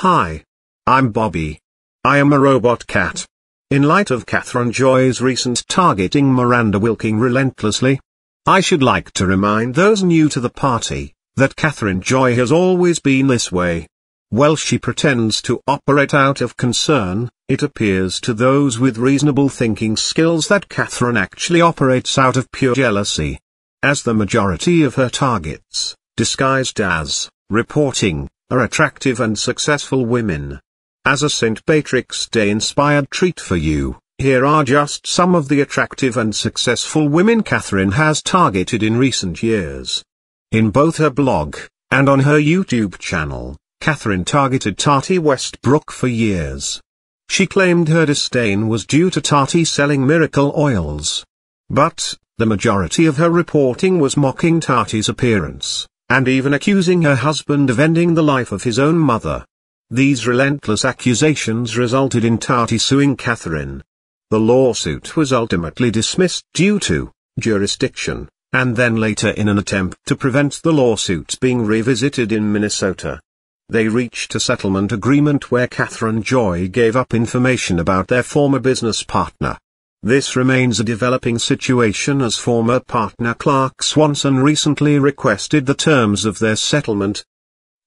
Hi. I'm Bobby. I am a robot cat. In light of Catherine Joy's recent targeting Miranda Wilking relentlessly, I should like to remind those new to the party that Catherine Joy has always been this way. While she pretends to operate out of concern, it appears to those with reasonable thinking skills that Catherine actually operates out of pure jealousy. As the majority of her targets, disguised as reporting, are attractive and successful women. As a St. Patrick's Day-inspired treat for you, here are just some of the attractive and successful women Catherine has targeted in recent years. In both her blog, and on her YouTube channel, Catherine targeted Tati Westbrook for years. She claimed her disdain was due to Tati selling miracle oils. But the majority of her reporting was mocking Tati's appearance, and even accusing her husband of ending the life of his own mother. These relentless accusations resulted in Tati suing Catherine. The lawsuit was ultimately dismissed due to jurisdiction, and then later in an attempt to prevent the lawsuit being revisited in Minnesota. They reached a settlement agreement where Catherine Joy gave up information about their former business partner. This remains a developing situation as former partner Clark Swanson recently requested the terms of their settlement.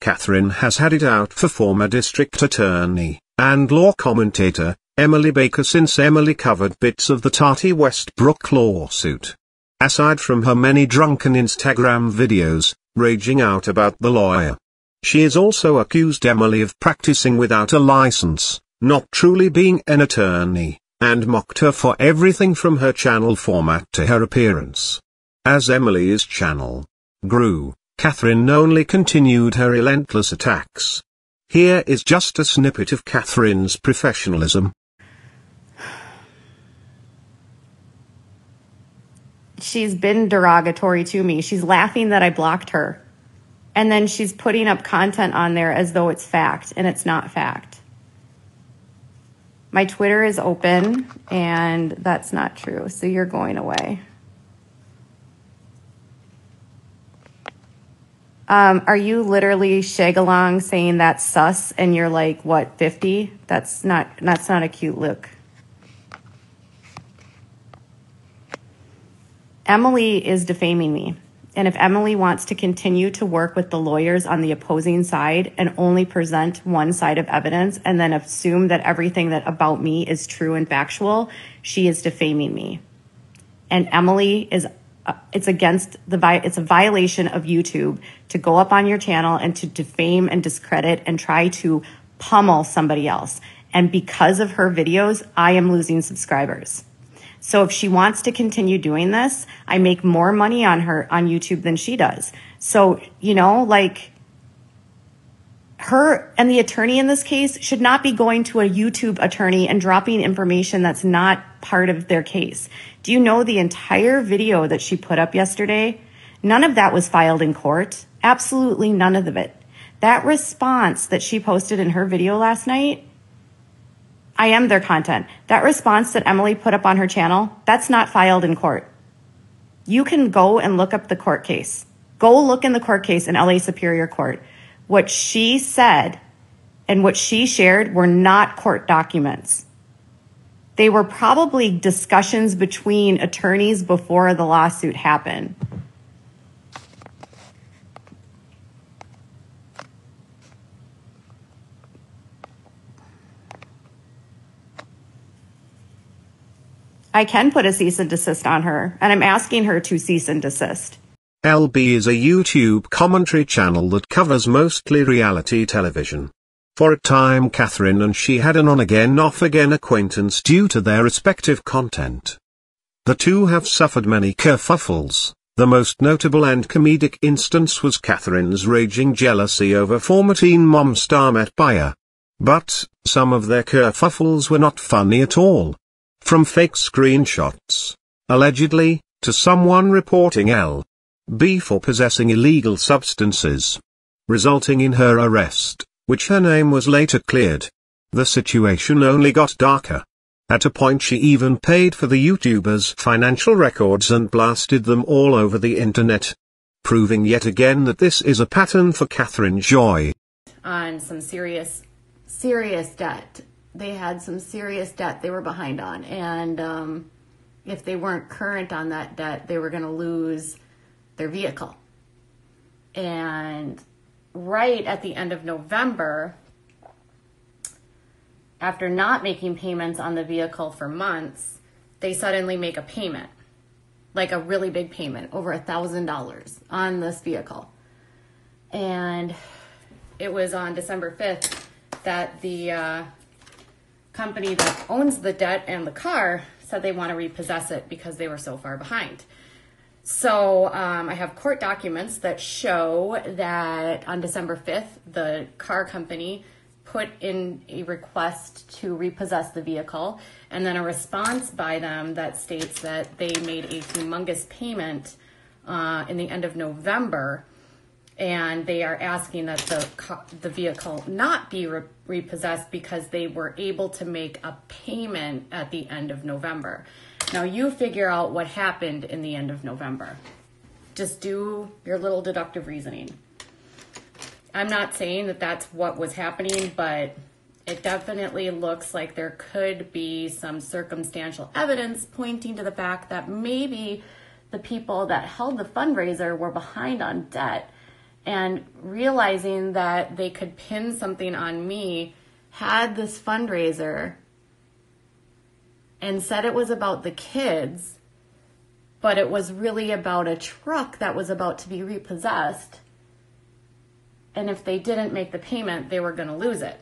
Catherine has had it out for former district attorney and law commentator Emily Baker since Emily covered bits of the Tati Westbrook lawsuit. Aside from her many drunken Instagram videos, raging out about the lawyer, she has also accused Emily of practicing without a license, not truly being an attorney, and mocked her for everything from her channel format to her appearance. As Emily's channel grew, Catherine only continued her relentless attacks. Here is just a snippet of Catherine's professionalism. She's been derogatory to me. She's laughing that I blocked her. And then she's putting up content on there as though it's fact, and it's not fact. My Twitter is open, and that's not true, so you're going away. Are you literally shag-along saying that's sus, and you're like, what, 50? That's not a cute look. Emily is defaming me. And if Emily wants to continue to work with the lawyers on the opposing side and only present one side of evidence and then assume that everything that about me is true and factual, she is defaming me. And Emily is, it's a violation of YouTube to go up on your channel and to defame and discredit and try to pummel somebody else. And because of her videos, I am losing subscribers. So if she wants to continue doing this, I make more money on her on YouTube than she does. So, you know, like her and the attorney in this case should not be going to a YouTube attorney and dropping information that's not part of their case. Do you know the entire video that she put up yesterday? None of that was filed in court. Absolutely none of it. That response that she posted in her video last night, I am their content. That response that Emily put up on her channel, that's not filed in court. You can go and look up the court case. Go look in the court case in LA Superior Court. What she said and what she shared were not court documents. They were probably discussions between attorneys before the lawsuit happened. I can put a cease and desist on her, and I'm asking her to cease and desist. LB is a YouTube commentary channel that covers mostly reality television. For a time Catherine and she had an on-again, off-again acquaintance due to their respective content. The two have suffered many kerfuffles. The most notable and comedic instance was Catherine's raging jealousy over former Teen Mom star Matt Baier. But some of their kerfuffles were not funny at all. From fake screenshots, allegedly, to someone reporting L.B. for possessing illegal substances, resulting in her arrest, which her name was later cleared. The situation only got darker. At a point she even paid for the YouTuber's financial records and blasted them all over the internet, proving yet again that this is a pattern for Catherine Joy. On some serious serious debt. They had some serious debt they were behind on. And if they weren't current on that debt, they were going to lose their vehicle. And right at the end of November, after not making payments on the vehicle for months, they suddenly make a payment, like a really big payment, over $1,000 on this vehicle. And it was on December 5th that the company that owns the debt and the car said they want to repossess it because they were so far behind. So I have court documents that show that on December 5th, the car company put in a request to repossess the vehicle, and then a response by them that states that they made a humongous payment in the end of November, and they are asking that the vehicle not be repossessed because they were able to make a payment at the end of November. Now you figure out what happened in the end of November. Just do your little deductive reasoning. I'm not saying that that's what was happening, but it definitely looks like there could be some circumstantial evidence pointing to the fact that maybe the people that held the fundraiser were behind on debt, and realizing that they could pin something on me, had this fundraiser and said it was about the kids, but it was really about a truck that was about to be repossessed. And if they didn't make the payment, they were going to lose it.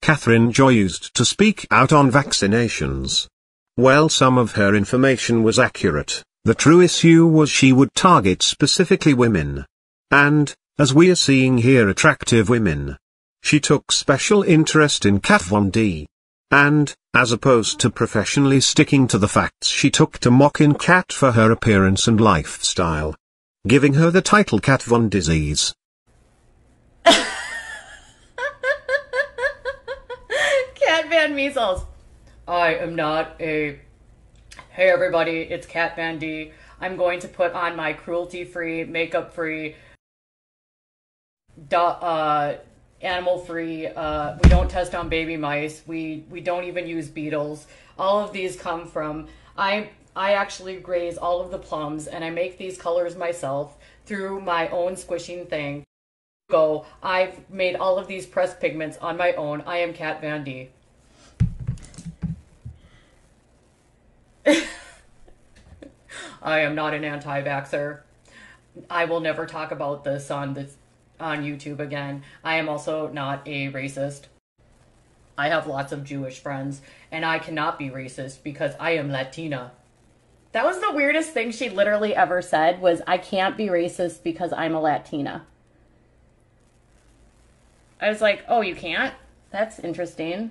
Catherine Joy used to speak out on vaccinations. Well, some of her information was accurate. The true issue was she would target specifically women. And, as we are seeing here, attractive women. She took special interest in Kat Von D. And, as opposed to professionally sticking to the facts, she took to mocking Kat for her appearance and lifestyle, giving her the title Kat Von Disease. Cat Van Measles. I am not a... Hey everybody, it's Kat Von D. I'm going to put on my cruelty-free, makeup-free, animal-free, we don't test on baby mice, we don't even use beetles. All of these come from... I actually graze all of the plums, and I make these colors myself through my own squishing thing. Go. I've made all of these pressed pigments on my own. I am Kat Von D. I am not an anti-vaxxer. I will never talk about this on YouTube again. I am also not a racist. I have lots of Jewish friends, and I cannot be racist because I am Latina. That was the weirdest thing she literally ever said, was I can't be racist because I'm a Latina. I was like, oh, you can't? That's interesting.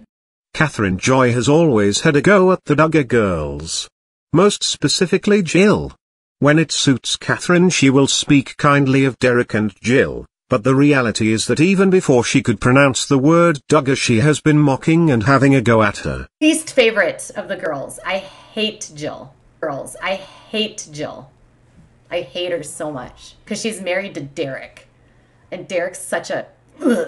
Catherine Joy has always had a go at the Duggar girls. Most specifically Jill. When it suits Catherine, she will speak kindly of Derek and Jill, but the reality is that even before she could pronounce the word Duggar, she has been mocking and having a go at her. Least favorite of the girls. I hate Jill. Girls, I hate Jill. I hate her so much. Because she's married to Derek. And Derek's such a... Ugh.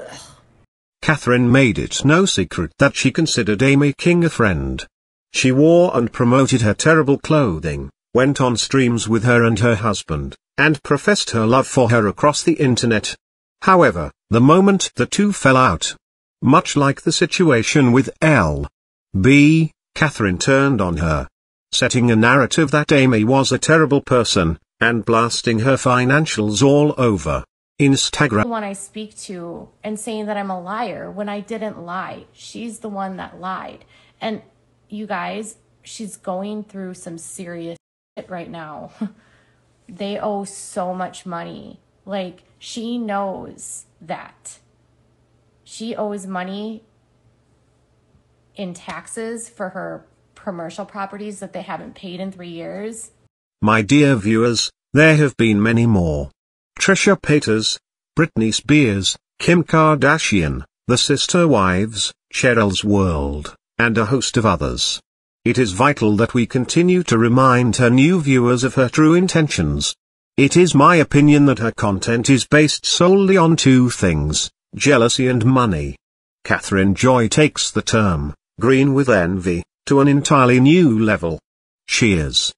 Catherine made it no secret that she considered Amy King a friend. She wore and promoted her terrible clothing, went on streams with her and her husband, and professed her love for her across the internet. However, the moment the two fell out, much like the situation with L.B., Catherine turned on her, setting a narrative that Amy was a terrible person, and blasting her financials all over Instagram. The one I speak to, and saying that I'm a liar when I didn't lie. She's the one that lied. And you guys, she's going through some serious shit right now. They owe so much money. Like, she knows that. She owes money in taxes for her commercial properties that they haven't paid in 3 years. My dear viewers, there have been many more. Trisha Paytas, Britney Spears, Kim Kardashian, The Sister Wives, Cheryl's World, and a host of others. It is vital that we continue to remind her new viewers of her true intentions. It is my opinion that her content is based solely on two things: jealousy and money. Catherine Joy takes the term, green with envy, to an entirely new level. Cheers.